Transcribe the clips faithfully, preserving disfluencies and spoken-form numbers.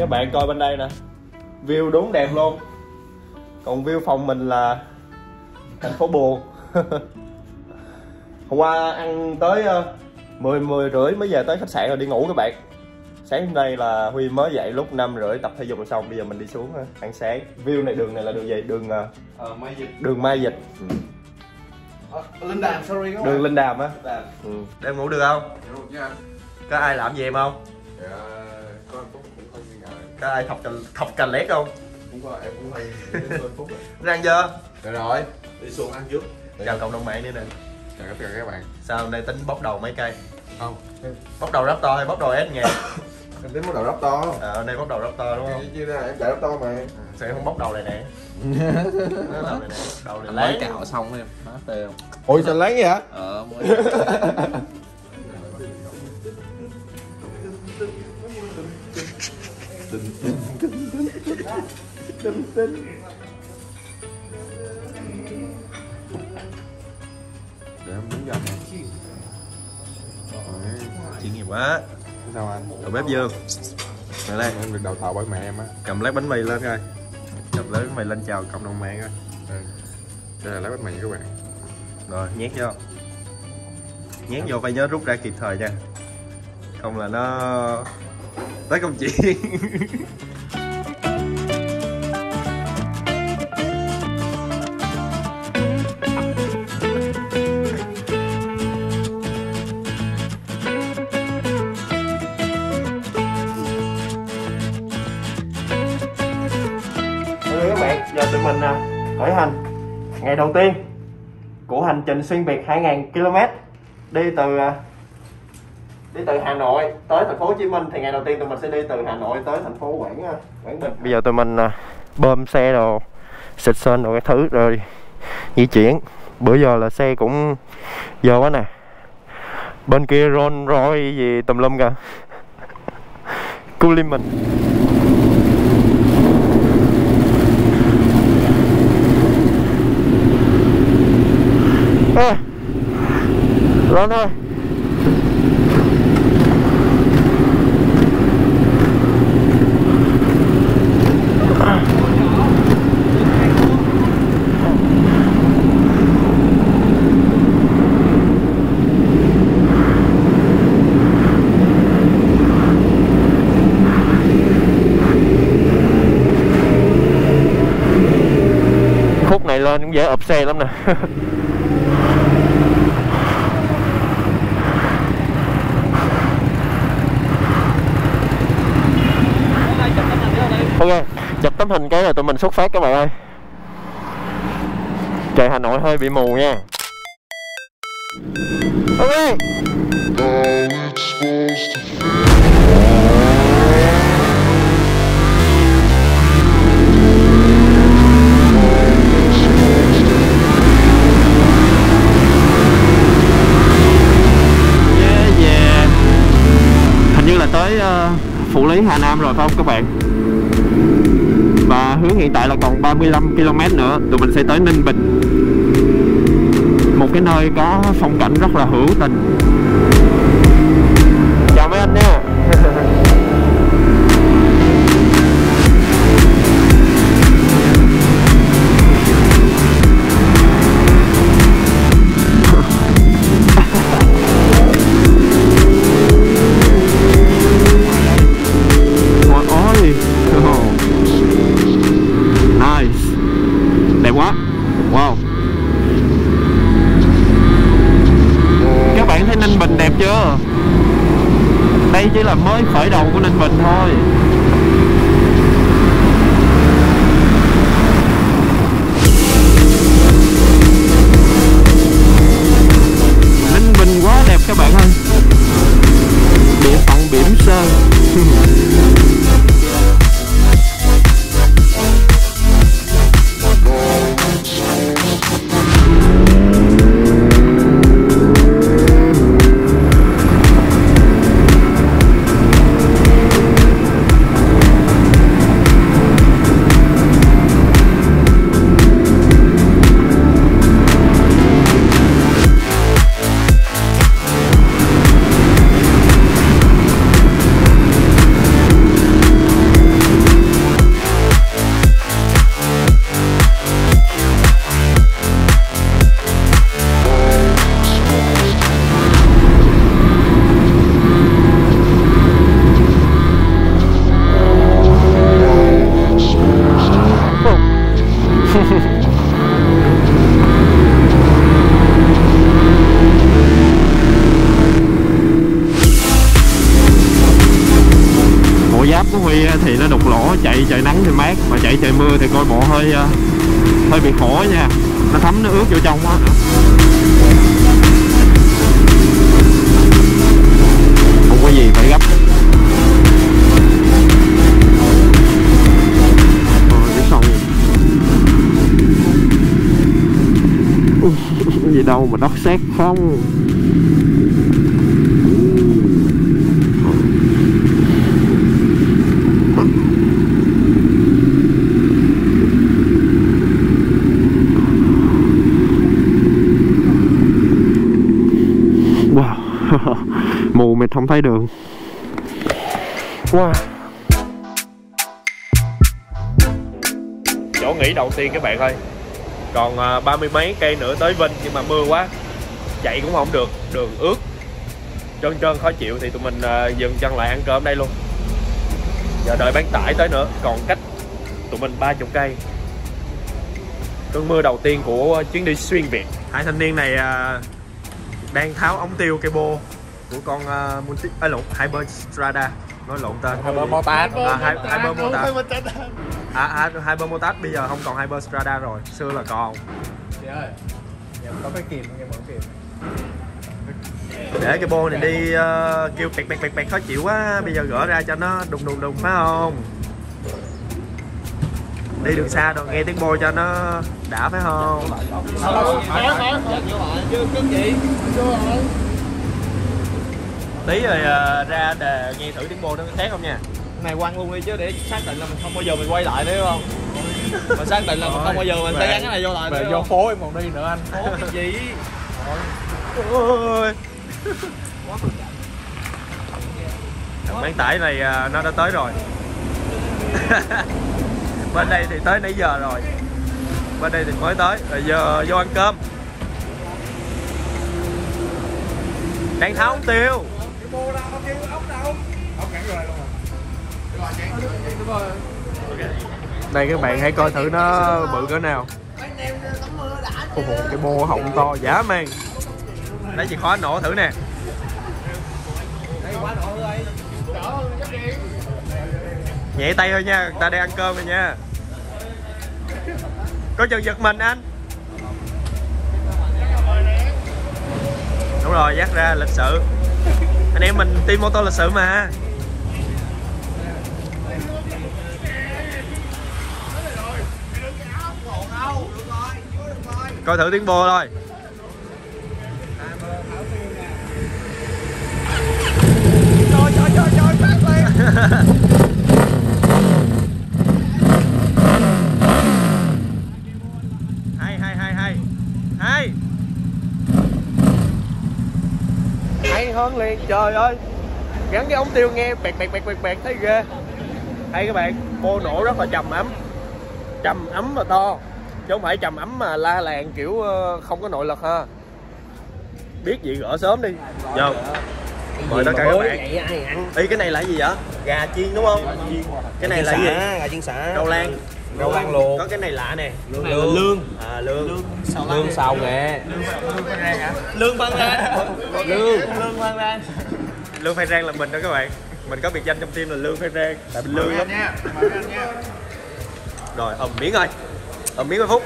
các bạn coi bên đây nè, view đúng đẹp luôn. Còn view phòng mình là thành phố buồn. Hôm qua ăn tới mười, mười rưỡi mới về tới khách sạn rồi đi ngủ các bạn. Sáng hôm nay là Huy mới dậy lúc năm rưỡi, tập thể dục rồi xong, bây giờ mình đi xuống ăn sáng. View này, đường này là đường gì? Đường ờ, Mai Dịch. Đường Mai Dịch. Ừ. À, Linh Đàm, sorry các bạn. Đường Linh Đàm á. Ừ. Để em ngủ được không? Được chứ anh. Có ai làm gì em không? Dạ, có em Phúc cũng không nghi ngờ. Có ai thọc cà, thọc cà lét không? Cũng có, em cũng hay đến Phúc rồi. Ăn chưa? Được rồi, đi xuống ăn trước. Chào cộng đồng mạng đi nè. Chào tất cả các bạn. Sao hôm nay tính bóc đầu mấy cây? Không. Bóc đầu Raptor hay bóc đầu S một nghìn? Em tính bóc đầu Raptor. Ờ, à, nay bóc đầu Raptor đúng không? Chứ em chạy Raptor mà. Sao em không bóc đầu này nè? Đầu này nè, đầu này lấy cạo xong em. Má tê không? Ôi sao lấy vậy hả? Ờ, mới. Để em đứng gần này. Chuyên nghiệp quá. Sao anh? Đầu bếp Dương. Mày lên. Em được đầu thầu bởi mẹ em á. Cầm lấy bánh mì lên coi. Cầm lấy bánh mì lên chào cộng đồng mạng coi. Ừ. Đây là lấy bánh mì các bạn. Rồi nhét vô. Nhét vô phải nhớ rút ra kịp thời nha. Không là nó tới công chuyện. Khởi hành ngày đầu tiên của hành trình xuyên Việt hai nghìn ki lô mét, đi từ đi từ Hà Nội tới thành phố Hồ Chí Minh. Thì ngày đầu tiên tụi mình sẽ đi từ Hà Nội tới thành phố Quảng Quảng Bình. Bây giờ tụi mình bơm xe đồ, xịt sơn đồ cái thứ rồi di chuyển. Bữa giờ là xe cũng giờ quá nè. Bên kia Rolls Royce gì tùm lum kìa. Cu lim mình. Lên thôi. Khúc này lên cũng dễ ập xe lắm nè. Chụp tấm hình cái là tụi mình xuất phát các bạn ơi. Trời Hà Nội hơi bị mù nha. Ok. Yeah, yeah. Hình như là tới uh, Phủ Lý Hà Nam rồi phải không các bạn? Và hướng hiện tại là còn ba mươi lăm ki lô mét nữa, tụi mình sẽ tới Ninh Bình. Một cái nơi có phong cảnh rất là hữu tình. Chào mấy anh nha. Đây chỉ là mới khởi đầu của Ninh Bình thôi. Ninh Bình quá đẹp các bạn ơi. Địa phận Bỉm Sơn. khuya thì nó đục lỗ, chạy trời nắng thì mát, mà chạy trời mưa thì coi bộ hơi hơi bị khổ nha, nó thấm nó ướt vô trong á. Không có gì phải gấp. Cái gì đâu mà đót xét không. Wow. Mù mịt không thấy đường. Wow. Chỗ nghỉ đầu tiên các bạn ơi. Còn ba mươi mấy cây nữa tới Vinh, nhưng mà mưa quá chạy cũng không được, đường ướt trơn trơn khó chịu, thì tụi mình dừng chân lại ăn cơm đây luôn. Giờ đợi bán tải tới nữa, còn cách tụi mình ba mươi cây. Cơn mưa đầu tiên của chuyến đi xuyên Việt. Hai thanh niên này đang tháo ống tiêu cây bô của con multi à, lộn Hyperstrada, nói lộn tên. Hypermotard. Hypermotard. À, Hypermotard bây giờ không còn Hyperstrada rồi, xưa là còn. Chị ơi, em có cái kìm, em mở kìm. Để cái bô này đi uh, kêu bẹt bẹt bẹt bẹt khó chịu quá, bây giờ gỡ ra cho nó đùng đùng đùng phải không? Đi đường xa rồi nghe tiếng bô cho nó đã phải không? Tí rồi uh, ra để nghe thử tiếng bô nó khác không nha. Này quăng luôn đi chứ, để xác định là mình không bao giờ mình quay lại nữa không? Mà xác định là mình không bao giờ mình sẽ gắn cái này vô lại nữa. Vô phố em còn đi nữa anh. Phố cái gì? Ôi. Bán tải này nó đã tới rồi. Bên đây thì tới nãy giờ rồi. Bên đây thì mới tới, rồi giờ vô ăn cơm. Đang tháo ống tiêu. Đây các bạn hãy coi thử nó bự cỡ nào. Ôi, cái bô họng to dã man. Lấy chìa khóa nổ thử nè. Nhẹ tay thôi nha, ta đang ăn cơm rồi nha. Có chừng giật mình anh. Đúng rồi, dắt ra lịch sự. Anh em mình team mô tô lịch sự mà. Coi thử tiếng bô thôi. Trời trời trời trời phát liền. Hay hay hay hay. Hay. Hay hơn liền, trời ơi. Gắn cái ống tiêu nghe bẹt bẹt bẹt bẹt bẹt thấy ghê. Hay các bạn, bô nổ rất là trầm ấm. Trầm ấm và to. Chứ không phải trầm ấm mà la làng kiểu không có nội lực ha. Biết gì gỡ sớm đi. Vô. Mời tất cả các bạn. Ý cái này là gì vậy? Gà chiên đúng không? Cái này là gì? Gà chiên sả. Đậu lan. Đậu lan luộc. Có cái này lạ nè. Lương. Lương. À lương. Lương xào nghệ. Lương Phan Rang. Lương. Lương Phan Rang. Lương Phan Rang là mình đó các bạn. Mình có biệt danh trong team là Lương Phan Rang. Tại mình lương lắm. Rồi ầm miếng ơi. Ôm miếng mười phút.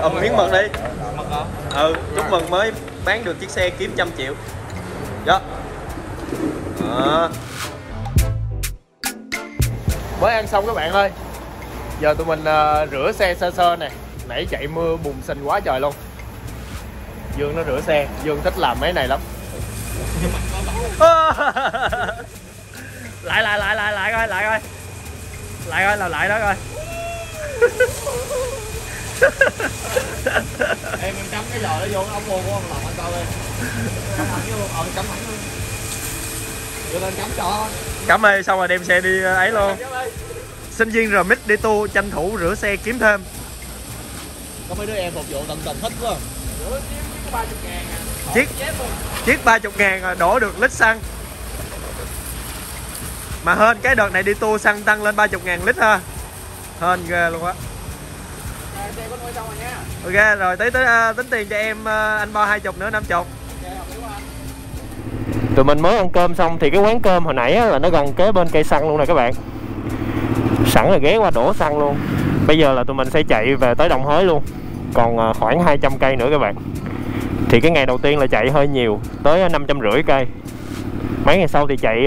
Ôm miếng mực đi. Ừ, chúc mừng mới bán được chiếc xe kiếm một trăm triệu. Đó. À. Mới ăn xong các bạn ơi. Giờ tụi mình uh, rửa xe sơ sơ nè. Nãy chạy mưa bùng xình quá trời luôn. Dương nó rửa xe, Dương thích làm mấy này lắm. Lại lại lại lại lại coi, lại coi. Lại coi, làm lại đó coi. Em em chấm cái giò nó vô ống bô của ông làm anh coi đi. Chấm hẳn vô, ờ chấm hẳn luôn. Vô lên chấm cho. Cắm ơi, xong rồi đem xe đi ấy luôn. Sinh viên rờ em i tê đi tour tranh thủ rửa xe kiếm thêm. Có mấy đứa em phục vụ tận tình thích quá. Rửa chiếc ba mươi ngàn à. Chiếc chiếc ba mươi ngàn à, đổ được lít xăng. Mà hên cái đợt này đi tour xăng tăng lên ba mươi ngàn lít ha. Hên ghê luôn á. Ok rồi, tí tới tính tiền cho em, anh bao hai chục nữa năm chục. Tụi mình mới ăn cơm xong thì cái quán cơm hồi nãy là nó gần kế bên cây xăng luôn nè các bạn. Sẵn là ghé qua đổ xăng luôn. Bây giờ là tụi mình sẽ chạy về tới Đồng Hới luôn. Còn khoảng hai trăm cây nữa các bạn. Thì cái ngày đầu tiên là chạy hơi nhiều, tới năm trăm rưỡi cây. Mấy ngày sau thì chạy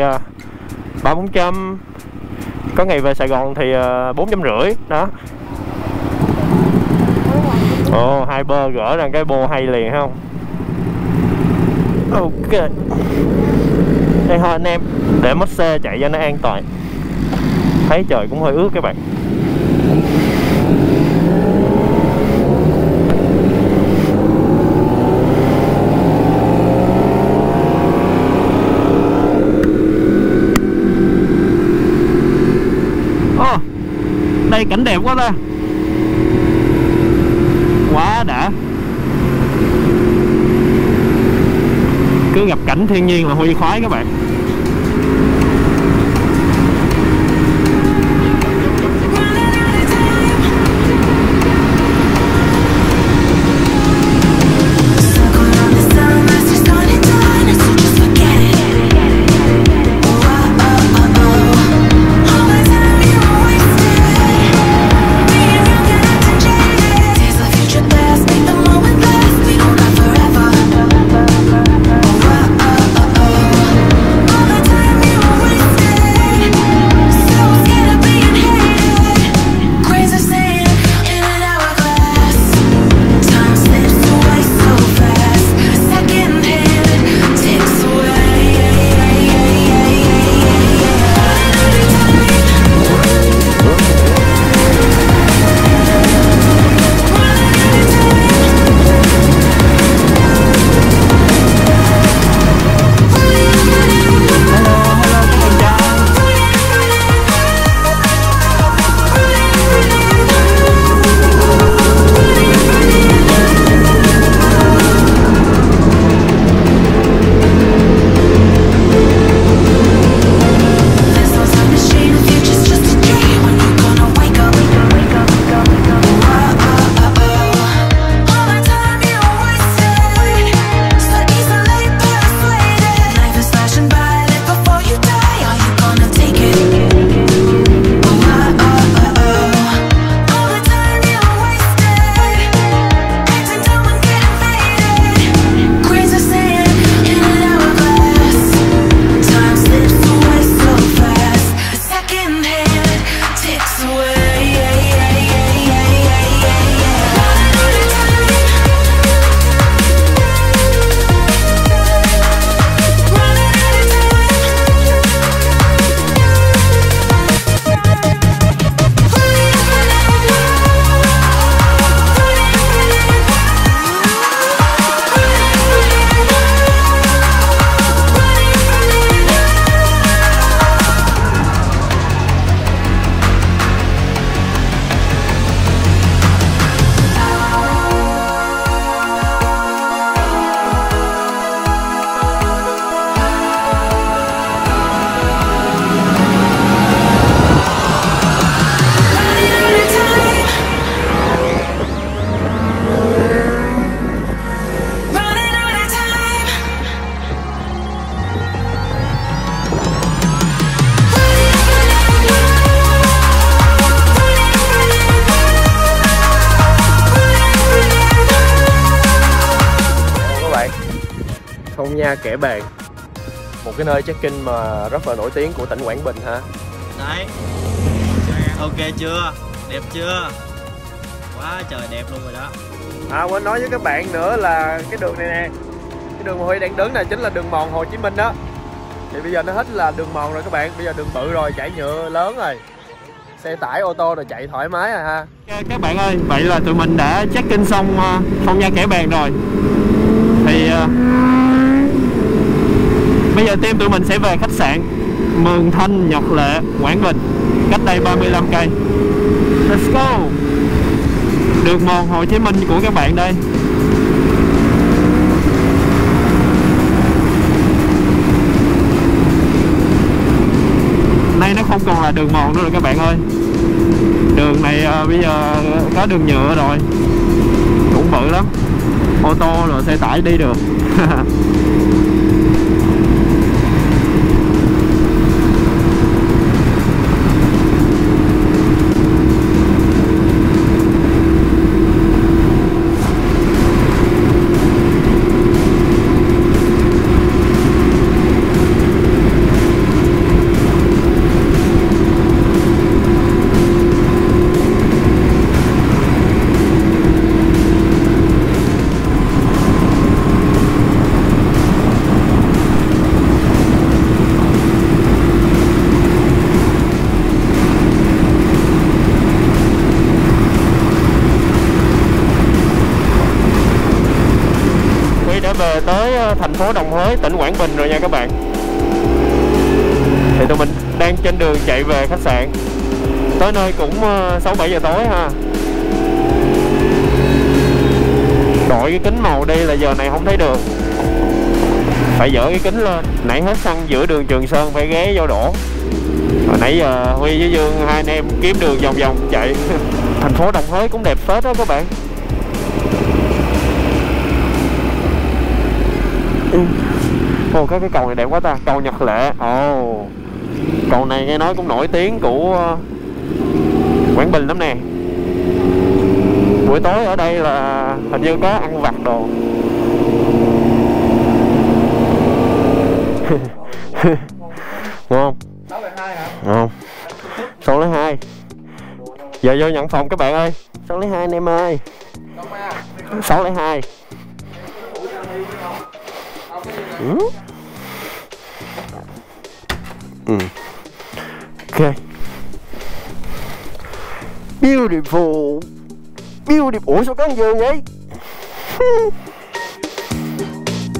ba bốn trăm. Có ngày về Sài Gòn thì bốn trăm rưỡi. Đó. Ồ, hai bơ gỡ ra cái bô hay liền không? Ok. Đây thôi anh em, để mất xe chạy cho nó an toàn. Thấy trời cũng hơi ướt các bạn. Ô, đây cảnh đẹp quá ta. Quá đã. Cứ gặp cảnh thiên nhiên là huy khoái các bạn. Phong Nha Kẻ Bàng, một cái nơi check-in mà rất là nổi tiếng của tỉnh Quảng Bình ha. Đấy, ok chưa? Đẹp chưa? Quá trời đẹp luôn rồi đó. À, quên nói với các bạn nữa là cái đường này nè, cái đường mà Huy đang đứng này chính là đường mòn Hồ Chí Minh đó. Thì bây giờ nó hết là đường mòn rồi các bạn, bây giờ đường bự rồi, chạy nhựa lớn rồi, xe tải ô tô rồi chạy thoải mái rồi ha. Các bạn ơi, vậy là tụi mình đã check-in xong Phong Nha Kẻ Bàng rồi. Thì bây giờ team tụi mình sẽ về khách sạn Mường Thanh, Nhật Lệ, Quảng Bình, cách đây ba mươi lăm cây. Let's go. Đường mòn Hồ Chí Minh của các bạn đây. Nay nó không còn là đường mòn nữa rồi các bạn ơi. Đường này à, bây giờ có đường nhựa rồi, cũng bự lắm, ô tô rồi xe tải đi được. về tới thành phố Đồng Hới, tỉnh Quảng Bình rồi nha các bạn. Thì tụi mình đang trên đường chạy về khách sạn. Tới nơi cũng sáu bảy giờ tối ha. Đổi cái kính màu đi là giờ này không thấy đường, phải dỡ cái kính lên. Nãy hết xăng giữa đường Trường Sơn phải ghé vô đổ. Hồi nãy giờ Huy với Dương hai anh em kiếm đường vòng vòng chạy. Thành phố Đồng Hới cũng đẹp phết đó các bạn. Ồ, cái cái cầu này đẹp quá ta, cầu Nhật Lệ. Ồ, cầu này nghe nói cũng nổi tiếng của Quảng Bình lắm nè. Buổi tối ở đây là hình như có ăn vặt đồ. Ngon. sáu lẻ hai hả? Ngon. sáu lẻ hai. Giờ vô nhận phòng các bạn ơi. sáu lẻ hai anh em ơi. sáu lẻ hai. Ừ. Ừ. Ok. Beautiful. Beautiful. Ủa sao có con giường vậy?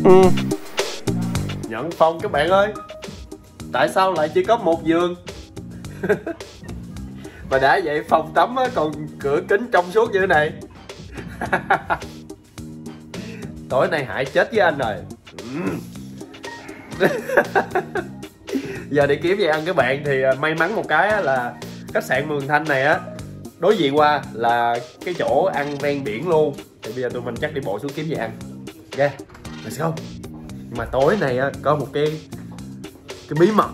Ừ. Nhận phòng các bạn ơi. Tại sao lại chỉ có một giường? Mà đã vậy phòng tắm còn cửa kính trong suốt như thế này. Tối nay hại chết với anh rồi. Giờ đi kiếm về ăn các bạn. Thì may mắn một cái là khách sạn Mường Thanh này á, đối diện qua là cái chỗ ăn ven biển luôn. Thì bây giờ tụi mình chắc đi bộ xuống kiếm về ăn. Ok, let's go. Nhưng mà tối này có một cái cái bí mật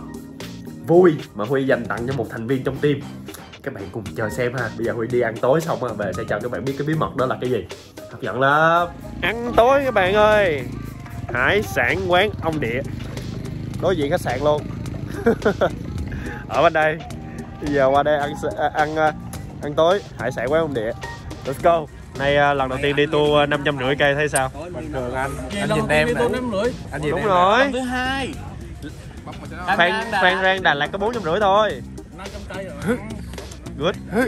vui mà Huy dành tặng cho một thành viên trong team. Các bạn cùng chờ xem ha. Bây giờ Huy đi ăn tối xong rồi về sẽ cho các bạn biết cái bí mật đó là cái gì. Hấp dẫn lắm. Ăn tối các bạn ơi, hải sản quán Ông Địa, đối diện khách sạn luôn. Ở bên đây. Bây giờ qua đây ăn ăn ăn tối hải sản quán Ông Địa. Let's go. Nay lần đầu tiên đi tour năm trăm rưỡi cây thấy sao? Bình thường anh. Anh nhìn em nè. Anh nhìn em. Đúng rồi. Lần thứ hai. Phan Phan Rang Đà Lạt có bốn trăm rưỡi thôi. năm trăm cây rồi. Good.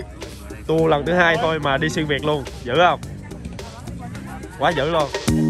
Tour lần thứ hai thôi mà đi xuyên Việt luôn, dữ không? Quá dữ luôn.